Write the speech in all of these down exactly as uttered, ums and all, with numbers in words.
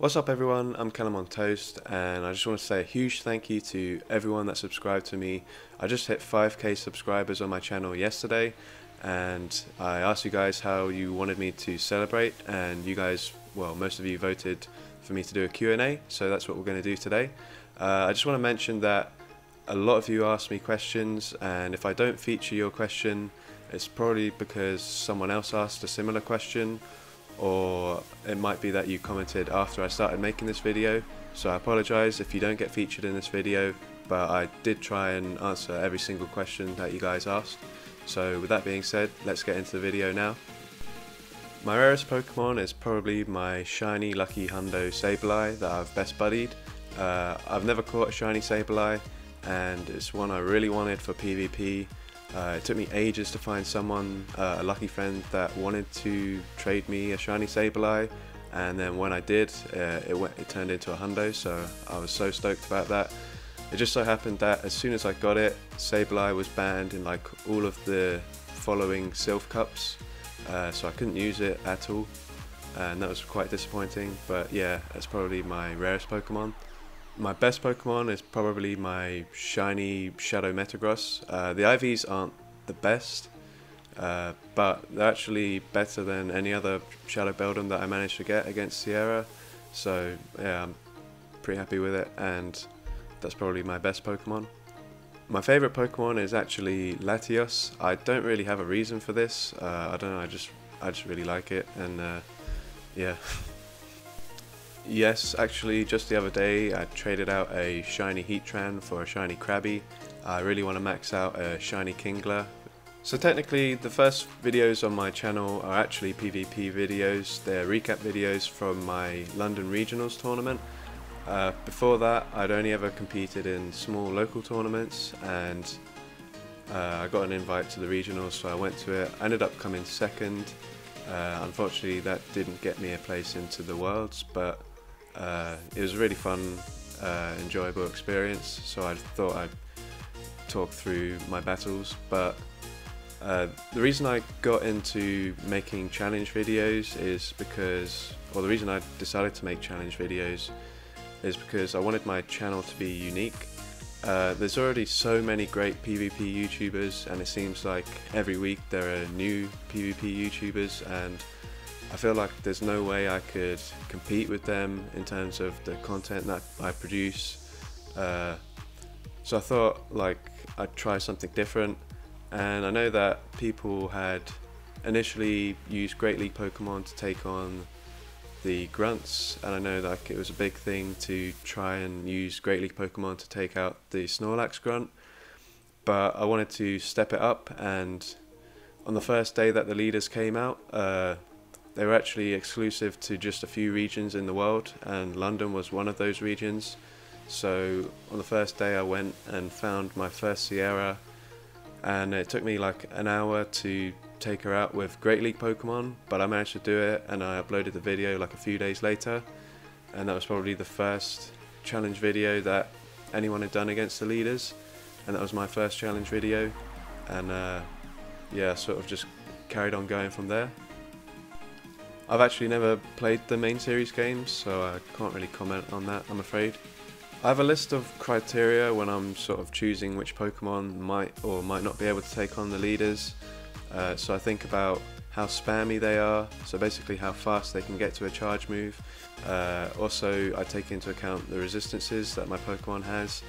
What's up everyone, I'm CallumOnToast, and I just want to say a huge thank you to everyone that subscribed to me. I just hit five K subscribers on my channel yesterday, and I asked you guys how you wanted me to celebrate, and you guys, well, most of you voted for me to do a Q and A, so that's what we're going to do today. Uh, I just want to mention that a lot of you asked me questions, and if I don't feature your question, it's probably because someone else asked a similar question, or it might be that you commented after I started making this video, so I apologise if you don't get featured in this video, but I did try and answer every single question that you guys asked. So with that being said, let's get into the video now. My rarest Pokemon is probably my shiny lucky Hundo Sableye that I've best buddied. Uh, I've never caught a shiny Sableye, and it's one I really wanted for PvP. Uh, it took me ages to find someone, uh, a lucky friend that wanted to trade me a shiny Sableye, and then when I did, uh, it, went, it turned into a Hundo, so I was so stoked about that. It just so happened that as soon as I got it, Sableye was banned in like all of the following Sylph Cups, uh, so I couldn't use it at all, and that was quite disappointing. But yeah, that's probably my rarest Pokemon. My best Pokemon is probably my shiny Shadow Metagross. Uh, the I Vs aren't the best, uh, but they're actually better than any other Shadow Beldum that I managed to get against Sierra. So yeah, I'm pretty happy with it, and that's probably my best Pokemon. My favourite Pokemon is actually Latios. I don't really have a reason for this. Uh, I don't know, I just, I just really like it, and uh, yeah. Yes, actually just the other day I traded out a shiny Heatran for a shiny Krabby. I really want to max out a shiny Kingler. So technically the first videos on my channel are actually PvP videos. They're recap videos from my London Regionals tournament. Uh, before that I'd only ever competed in small local tournaments, and uh, I got an invite to the Regionals, so I went to it. I ended up coming second. Uh, unfortunately that didn't get me a place into the Worlds, but Uh, it was a really fun, uh, enjoyable experience, so I thought I'd talk through my battles. But uh, the reason I got into making challenge videos is because, or the reason I decided to make challenge videos is because I wanted my channel to be unique. Uh, there's already so many great PvP YouTubers, and it seems like every week there are new PvP YouTubers, and I feel like there's no way I could compete with them in terms of the content that I produce. Uh, so I thought like I'd try something different, and I know that people had initially used Great League Pokemon to take on the Grunts, and I know like it was a big thing to try and use Great League Pokemon to take out the Snorlax Grunt, but I wanted to step it up. And on the first day that the leaders came out, uh, they were actually exclusive to just a few regions in the world, and London was one of those regions. So on the first day I went and found my first Sierra, and it took me like an hour to take her out with Great League Pokemon, but I managed to do it, and I uploaded the video like a few days later, and that was probably the first challenge video that anyone had done against the leaders, and that was my first challenge video. And uh, yeah, sort of just carried on going from there. I've actually never played the main series games, so I can't really comment on that, I'm afraid. I have a list of criteria when I'm sort of choosing which Pokemon might or might not be able to take on the leaders. Uh, so I think about how spammy they are, so basically how fast they can get to a charge move. Uh, also I take into account the resistances that my Pokemon has,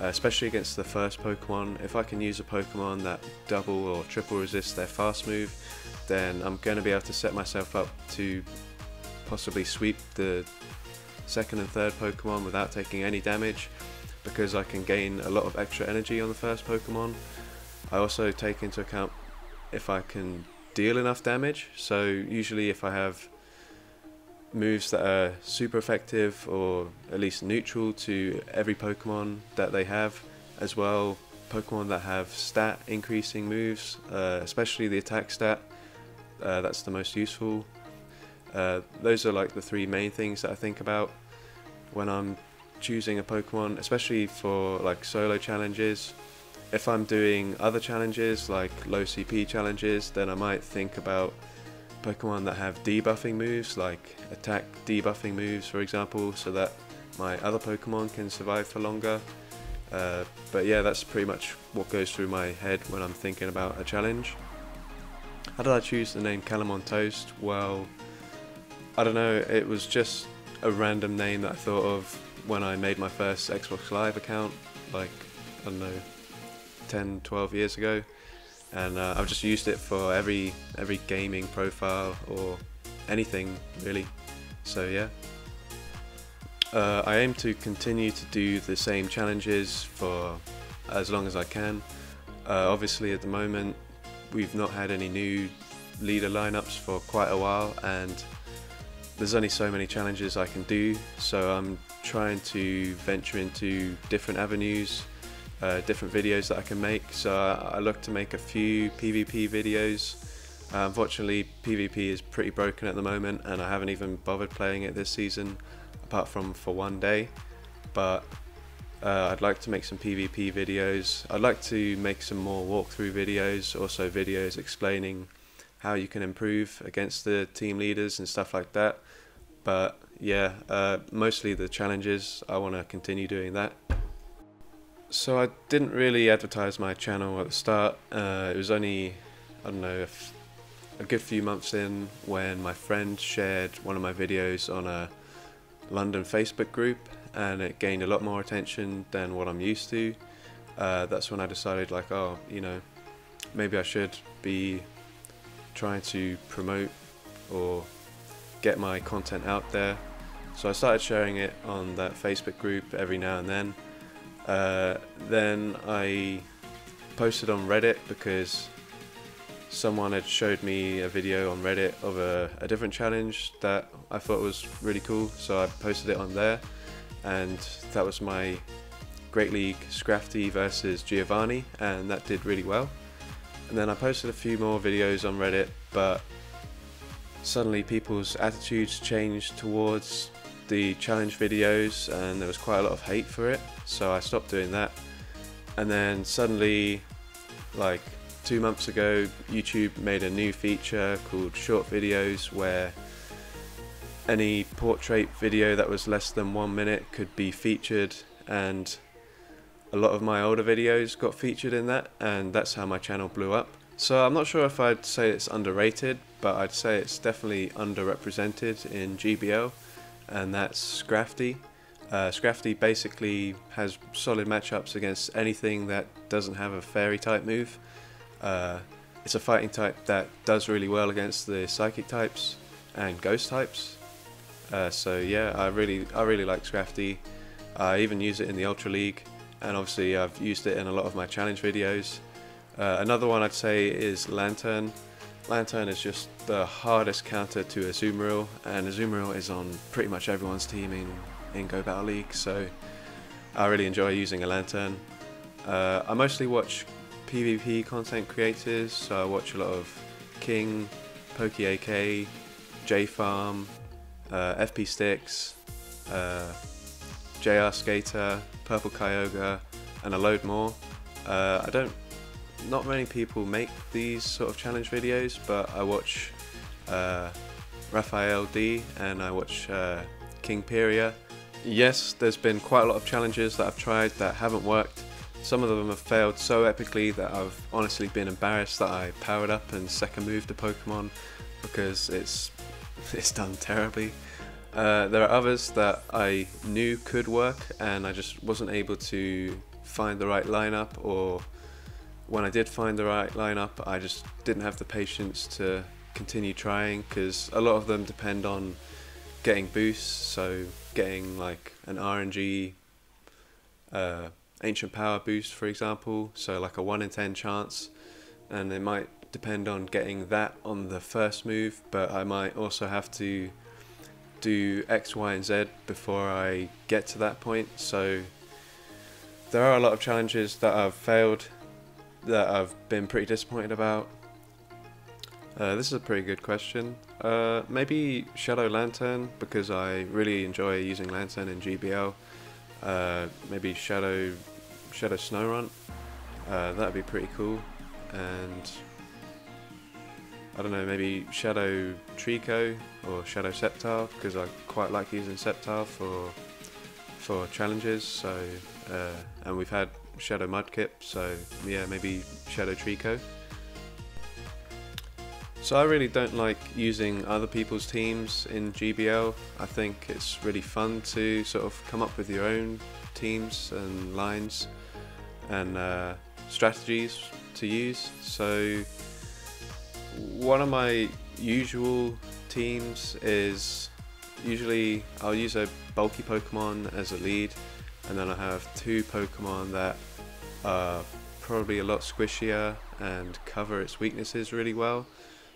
uh, especially against the first Pokemon. If I can use a Pokemon that double or triple resists their fast move, then I'm going to be able to set myself up to possibly sweep the second and third Pokemon without taking any damage, because I can gain a lot of extra energy on the first Pokemon. I also take into account if I can deal enough damage, so usually if I have moves that are super effective or at least neutral to every Pokemon that they have, as well Pokemon that have stat increasing moves, uh, especially the attack stat, Uh, that's the most useful. Uh, those are like the three main things that I think about when I'm choosing a Pokemon, especially for like solo challenges. If I'm doing other challenges like low C P challenges, then I might think about Pokemon that have debuffing moves, like attack debuffing moves for example, so that my other Pokemon can survive for longer. Uh, but yeah, that's pretty much what goes through my head when I'm thinking about a challenge. How did I choose the name CallumOnToast? Well, I don't know, it was just a random name that I thought of when I made my first Xbox Live account, like, I don't know, ten, twelve years ago. And uh, I've just used it for every every gaming profile or anything really, so yeah. Uh, I aim to continue to do the same challenges for as long as I can. Uh, obviously at the moment we've not had any new leader lineups for quite a while, and there's only so many challenges I can do, so I'm trying to venture into different avenues, Uh, different videos that I can make. So I, I look to make a few PvP videos. Uh, unfortunately PvP is pretty broken at the moment, and I haven't even bothered playing it this season apart from for one day, but uh, I'd like to make some PvP videos. I'd like to make some more walkthrough videos, also videos explaining how you can improve against the team leaders and stuff like that. But yeah, uh, mostly the challenges, I want to continue doing that. So I didn't really advertise my channel at the start. Uh, it was only, I don't know, a good few months in when my friend shared one of my videos on a London Facebook group, and it gained a lot more attention than what I'm used to. Uh, that's when I decided, like, oh, you know, maybe I should be trying to promote or get my content out there. So I started sharing it on that Facebook group every now and then. Uh, then I posted on Reddit because someone had showed me a video on Reddit of a, a different challenge that I thought was really cool, so I posted it on there, and that was my Great League Scrafty versus Giovanni, and that did really well. And then I posted a few more videos on Reddit, but suddenly people's attitudes changed towards the challenge videos, and there was quite a lot of hate for it, so I stopped doing that. And then suddenly, like two months ago, YouTube made a new feature called short videos, where any portrait video that was less than one minute could be featured, and a lot of my older videos got featured in that, and that's how my channel blew up. So I'm not sure if I'd say it's underrated, but I'd say it's definitely underrepresented in G B L. And that's Scrafty. Uh, Scrafty basically has solid matchups against anything that doesn't have a fairy type move. Uh, it's a fighting type that does really well against the psychic types and ghost types. Uh, so yeah, I really, I really like Scrafty. I even use it in the Ultra League, and obviously I've used it in a lot of my challenge videos. Uh, another one I'd say is Lantern. Lantern is just the hardest counter to Azumarill, and Azumarill is on pretty much everyone's team in, in Go Battle League, so I really enjoy using a Lantern. Uh, I mostly watch PvP content creators, so I watch a lot of King, Pokey A K, J Farm, uh, F P Sticks, uh, J R Skater, Purple Kyogre, and a load more. Uh, I don't Not many people make these sort of challenge videos, but I watch uh, Raphael D, and I watch uh, Kingperia. Yes, there's been quite a lot of challenges that I've tried that haven't worked. Some of them have failed so epically that I've honestly been embarrassed that I powered up and second moved a Pokemon, because it's it's done terribly. Uh, there are others that I knew could work, and I just wasn't able to find the right lineup, or when I did find the right lineup, I just didn't have the patience to continue trying, because a lot of them depend on getting boosts, so getting like an R N G uh, ancient power boost for example, so like a one in ten chance, and it might depend on getting that on the first move, but I might also have to do X, Y and Z before I get to that point. So there are a lot of challenges that I've failed that I've been pretty disappointed about. Uh, this is a pretty good question. Uh, maybe Shadow Lantern, because I really enjoy using Lantern in G B L. Uh, maybe Shadow Shadow Snow Runt. Uh, that'd be pretty cool. And I don't know, maybe Shadow Trico or Shadow Sceptile, because I quite like using Sceptile for for challenges. So uh, and we've had Shadow Mudkip, so yeah, maybe Shadow Trico. So I really don't like using other people's teams in G B L. I think it's really fun to sort of come up with your own teams and lines and uh, strategies to use. So one of my usual teams is usually I'll use a bulky Pokemon as a lead, and then I have two Pokemon that are probably a lot squishier and cover its weaknesses really well.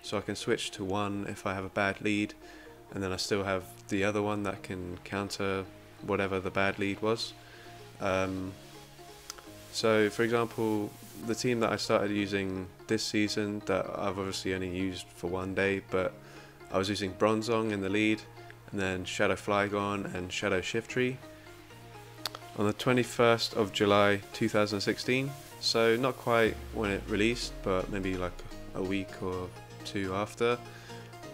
So I can switch to one if I have a bad lead, and then I still have the other one that can counter whatever the bad lead was. Um, so for example, the team that I started using this season, that I've obviously only used for one day, but I was using Bronzong in the lead, and then Shadow Flygon and Shadow Shiftry on the twenty-first of July two thousand sixteen. So not quite when it released, but maybe like a week or two after.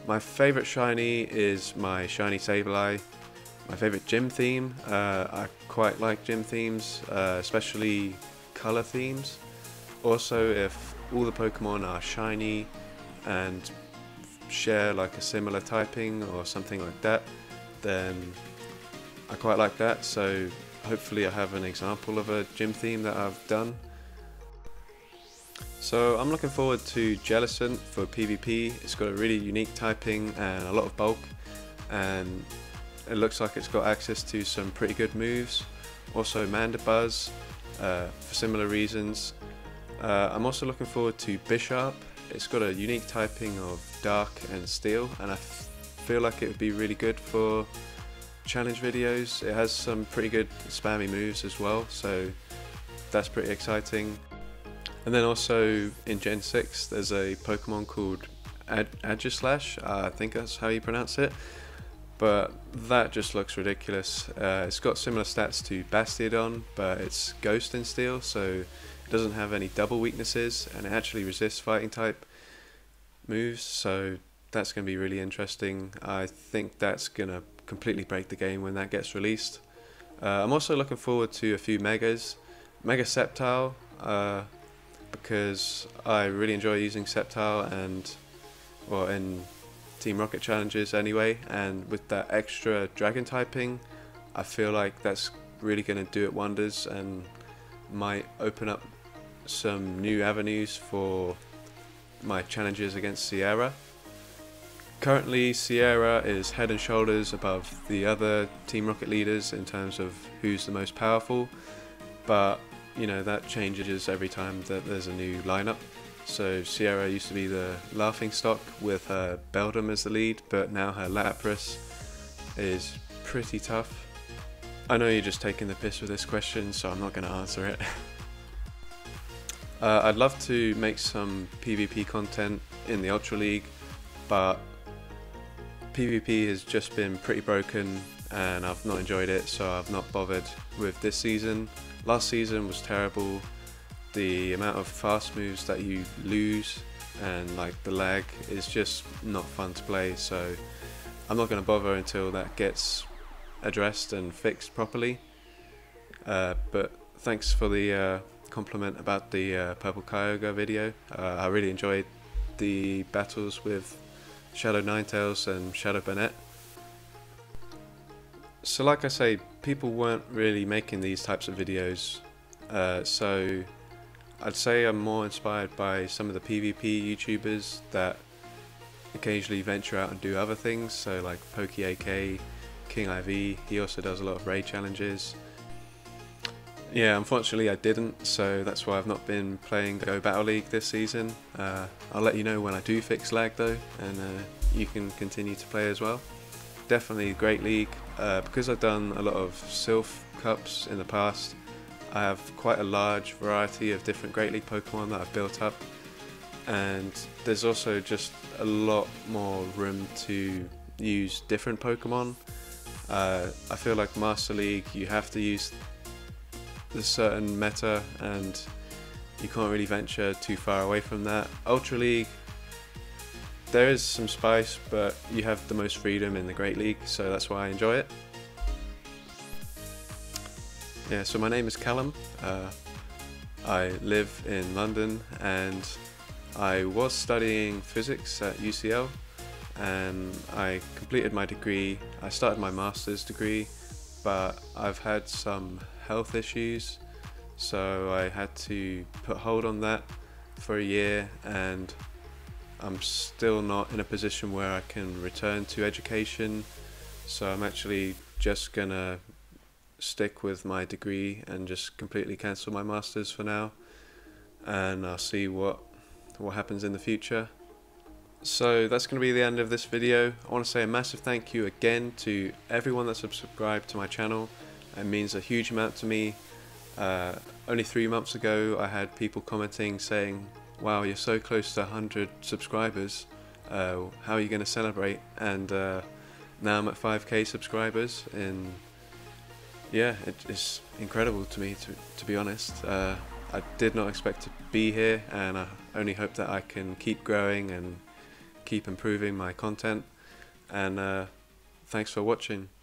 My favorite shiny is my shiny Sableye. My favorite gym theme, uh, I quite like gym themes, uh, especially color themes. Also, if all the Pokemon are shiny and share like a similar typing or something like that, then I quite like that. So hopefully I have an example of a gym theme that I've done. So I'm looking forward to Jellicent for PvP. It's got a really unique typing and a lot of bulk, and it looks like it's got access to some pretty good moves. Also Mandibuzz uh, for similar reasons. Uh, I'm also looking forward to Bisharp. It's got a unique typing of dark and steel, and I f feel like it would be really good for challenge videos. It has some pretty good spammy moves as well, so that's pretty exciting. And then also in Gen six there's a Pokemon called Ad Aegislash, uh, I think that's how you pronounce it, but that just looks ridiculous. Uh, it's got similar stats to Bastiodon, but it's Ghost and Steel, so it doesn't have any double weaknesses, and it actually resists fighting type moves, so that's going to be really interesting. I think that's going to completely break the game when that gets released. Uh, I'm also looking forward to a few Megas. Mega Sceptile, uh, because I really enjoy using Sceptile and, well, in Team Rocket challenges anyway, and with that extra dragon typing, I feel like that's really going to do it wonders and might open up some new avenues for my challenges against Sierra. Currently Sierra is head and shoulders above the other Team Rocket leaders in terms of who's the most powerful, but you know, that changes every time that there's a new lineup. So Sierra used to be the laughingstock with her Beldum as the lead, but now her Lapras is pretty tough. I know you're just taking the piss with this question, so I'm not going to answer it. uh, I'd love to make some PvP content in the Ultra League, but PvP has just been pretty broken and I've not enjoyed it, so I've not bothered with this season. Last season was terrible. The amount of fast moves that you lose and like the lag is just not fun to play, so I'm not going to bother until that gets addressed and fixed properly. Uh, but thanks for the uh, compliment about the uh, Purple Kyogre video. Uh, I really enjoyed the battles with Shadow Ninetales and Shadow Banette. So like I say, people weren't really making these types of videos, uh, so I'd say I'm more inspired by some of the PvP YouTubers that occasionally venture out and do other things, so like Pokey A K, King four, he also does a lot of raid challenges. Yeah, unfortunately I didn't, so that's why I've not been playing Go Battle League this season. Uh, I'll let you know when I do fix lag though, and uh, you can continue to play as well. Definitely Great League. Uh, because I've done a lot of Sylph Cups in the past, I have quite a large variety of different Great League Pokemon that I've built up, and there's also just a lot more room to use different Pokemon. Uh, I feel like Master League, you have to use a certain meta and you can't really venture too far away from that. Ultra League, there is some spice, but you have the most freedom in the Great League, so that's why I enjoy it. Yeah, so my name is Callum, uh, I live in London, and I was studying physics at U C L, and I completed my degree. I started my master's degree, but I've had some health issues, so I had to put hold on that for a year, and I'm still not in a position where I can return to education, so I'm actually just gonna stick with my degree and just completely cancel my master's for now, and I'll see what what happens in the future. So that's going to be the end of this video. I want to say a massive thank you again to everyone that's subscribed to my channel. It means a huge amount to me. Uh, only three months ago I had people commenting saying, wow, you're so close to one hundred subscribers, uh, how are you going to celebrate? And uh, now I'm at five K subscribers, and yeah, it, it's incredible to me, to, to be honest. Uh, I did not expect to be here, and I only hope that I can keep growing and keep improving my content, and uh, thanks for watching.